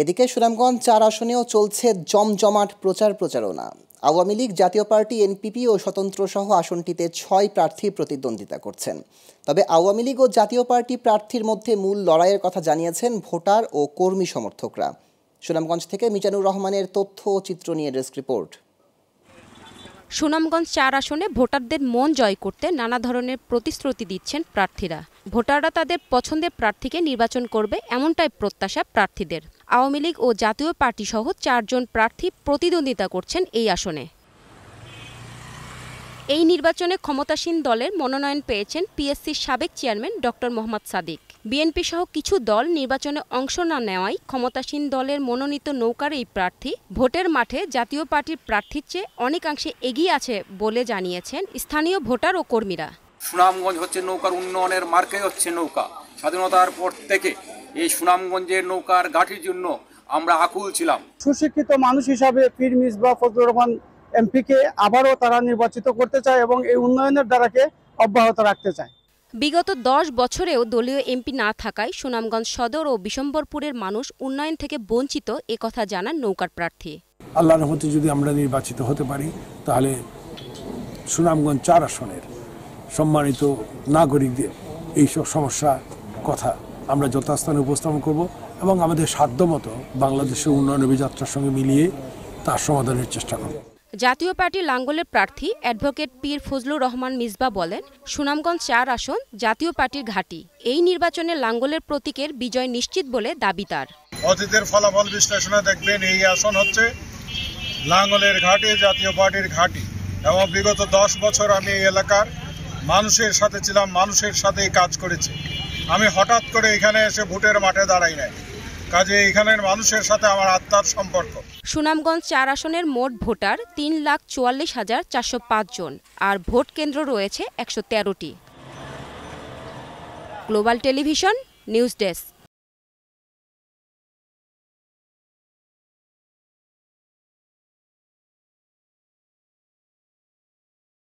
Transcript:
এদিকে সুনামগঞ্জ ৪ আসনেও চলছে জমজমাট প্রচারণা। আওয়ামী লীগ, জাতীয় পার্টি, এনপিপি ও স্বতন্ত্র সহ আসনটিতে ৬ প্রার্থী প্রতিদ্বন্দ্বিতা করছেন। তবে আওয়ামী লীগ ও জাতীয় পার্টি প্রার্থীর মধ্যে মূল লড়াইয়ের কথা জানিয়েছেন ভোটার ও কর্মী সমর্থকরা। সুনামগঞ্জ থেকে মিজানুর রহমানের তথ্য ও চিত্র নিয়ে ডেস্ক রিপোর্ট। সুনামগঞ্জ ৪ আসনে ভোটারদের মন জয় করতে নানা ধরনের প্রতিশ্রুতি দিচ্ছেন প্রার্থীরা। ভোটাররা তাদের পছন্দের প্রার্থীকে নির্বাচন করবে, এমনটাই প্রত্যাশা প্রার্থীদের। আওয়ামী লীগ ও জাতীয় পার্টি সহ ৪ জন প্রার্থী প্রতিদ্বন্দ্বিতা করছেন এই আসনে। এই নির্বাচনে ক্ষমতাসীন দলের মনোনয়ন পেয়েছেন পিএসসির সাবেক chairman doctor Mohammad Sadiq. BNP সহ কিছু দল নির্বাচনে অংশ না নেওয়ায় ক্ষমতাসীন দলের মনোনীত নৌকার এই প্রার্থী ভোটের মাঠে জাতীয় পার্টির প্রার্থীর চেয়ে অনেকাংশে এগিয়ে আছে বলে জানিয়েছেন স্থানীয় ভোটার ও কর্মীরা। সুনামগঞ্জ হচ্ছে নৌকার উন্নয়নের মার্কাই হচ্ছে নৌকা। স্বাধীনতার পর থেকে এই সুনামগঞ্জের নৌকার গাঁটির জন্য আমরা আকুল ছিলাম। সুশিক্ষিত মানুষ হিসাবে পীর মিসবা ফজলুর রহমান এমপিকে আবারও তারা নির্বাচিত করতে চায় এবং এই উন্নয়নের ধারাকে অব্যাহত রাখতে চায়। বিগত 10 বছরেও দলীয় এমপি না থাকায় সুনামগঞ্জ সদর ও বিশম্বরপুরের মানুষ উন্নয়ন থেকে বঞ্চিত, একথা জানান নৌকার প্রার্থী। আল্লাহর রহমতে যদি আমরা নির্বাচিত হতে পারি তাহলে সুনামগঞ্জ ৪ আসনের সম্মানিত নাগরিকদের এইসব সমস্যা কথা আমরা যথাস্থানে উপস্থাপন করব এবং আমাদের সাধ্যমতো বাংলাদেশের উন্নয়ন অভিযাত্রার সঙ্গে মিলিয়ে তার সমাধানের চেষ্টা করব। জাতীয় পার্টি লাঙ্গলের প্রার্থী অ্যাডভোকেট পীর ফজলুর রহমান মিসবা বলেন, সুনামগঞ্জ ৪ আসন জাতীয় পার্টির ঘাঁটি। এই নির্বাচনে লাঙ্গলের প্রতীকের বিজয় নিশ্চিত বলে দাবি তার। অতীতের ফলাফল বিশ্লেষণে দেখবেন এই আসন হচ্ছে লাঙ্গলের ঘাঁটি, জাতীয় পার্টির ঘাঁটি এবং বিগত 10 বছর আমি এই এলাকার মানুষের সাথে ছিলাম, মানুষের সাথেই কাজ করেছি। আমি হঠাৎ করে এখানে এসে ভোটের মাঠে দাঁড়াই নাই, কাজে এখানের মানুষের সাথে আমার আত্মার সম্পর্ক। সুনামগঞ্জ ৪ আসনের মোট ভোটার ৩,৪৪,৪০৫ জন আর ভোট কেন্দ্র রয়েছে ১১৩টি। Global television, news desk.